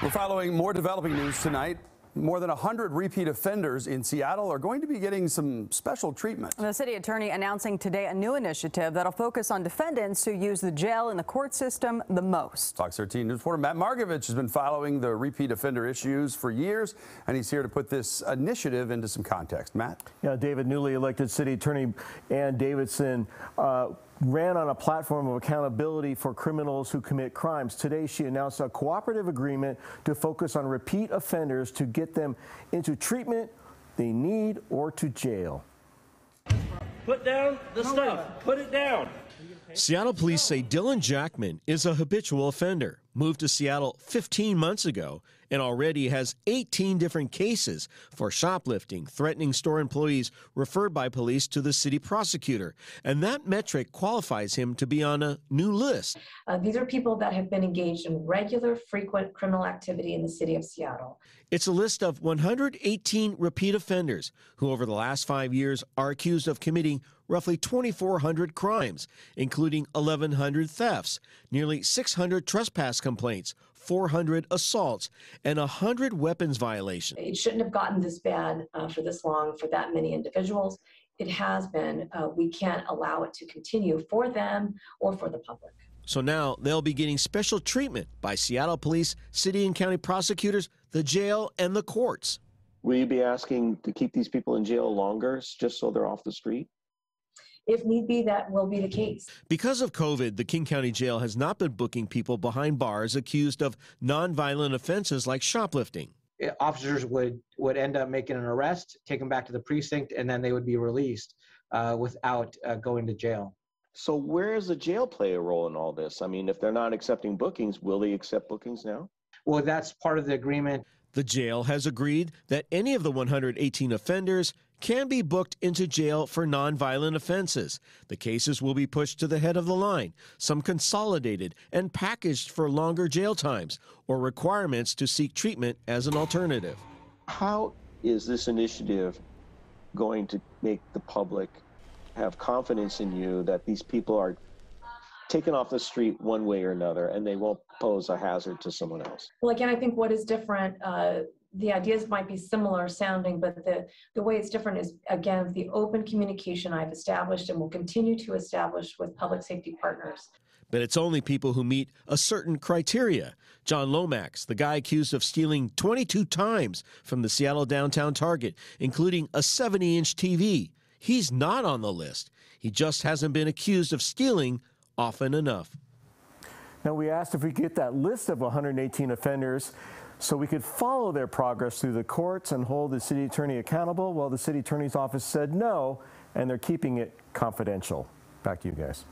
We're following more developing news tonight. More than 100 repeat offenders in Seattle are going to be getting some special treatment. The city attorney announcing today a new initiative that'll focus on defendants who use the jail and the court system the most. Fox 13 News reporter Matt Markovich has been following the repeat offender issues for years, and he's here to put this initiative into some context. Matt? Yeah, David, newly elected city attorney Ann Davison ran on a platform of accountability for criminals who commit crimes. Today, she announced a cooperative agreement to focus on repeat offenders to get them into treatment they need or to jail. Put down the stuff. Put it down. Seattle police say Dylan Jackman is a habitual offender, moved to Seattle 15 months ago, and already has 18 different cases for shoplifting, threatening store employees, referred by police to the city prosecutor. And that metric qualifies him to be on a new list. These are people that have been engaged in regular, frequent criminal activity in the city of Seattle. It's a list of 118 repeat offenders who over the last 5 years are accused of committing roughly 2,400 crimes, including 1,100 thefts, nearly 600 trespass complaints, 400 assaults, and 100 weapons violations. It shouldn't have gotten this bad for this long for that many individuals. It has been. We can't allow it to continue for them or for the public. So now they'll be getting special treatment by Seattle police, city and county prosecutors, the jail, and the courts. Will you be asking to keep these people in jail longer just so they're off the street? If need be, that will be the case. Because of COVID, the King County Jail has not been booking people behind bars accused of nonviolent offenses like shoplifting. Officers would end up making an arrest, take them back to the precinct, and then they would be released without going to jail. So where does the jail play a role in all this? I mean, if they're not accepting bookings, will they accept bookings now? Well, that's part of the agreement. The jail has agreed that any of the 118 offenders can be booked into jail for nonviolent offenses. The cases will be pushed to the head of the line, some consolidated and packaged for longer jail times or requirements to seek treatment as an alternative. How is this initiative going to make the public have confidence in you that these people are taken off the street one way or another and they won't pose a hazard to someone else? Well, again, I think what is different, the ideas might be similar sounding, but the way it's different is, again, the open communication I've established and will continue to establish with public safety partners. But it's only people who meet a certain criteria. John Lomax, the guy accused of stealing 22 times from the Seattle downtown Target, including a 70-inch TV. He's not on the list. He just hasn't been accused of stealing often enough. Now, we asked if we could get that list of 118 offenders so we could follow their progress through the courts and hold the city attorney accountable. Well, the city attorney's office said no, and they're keeping it confidential. Back to you guys.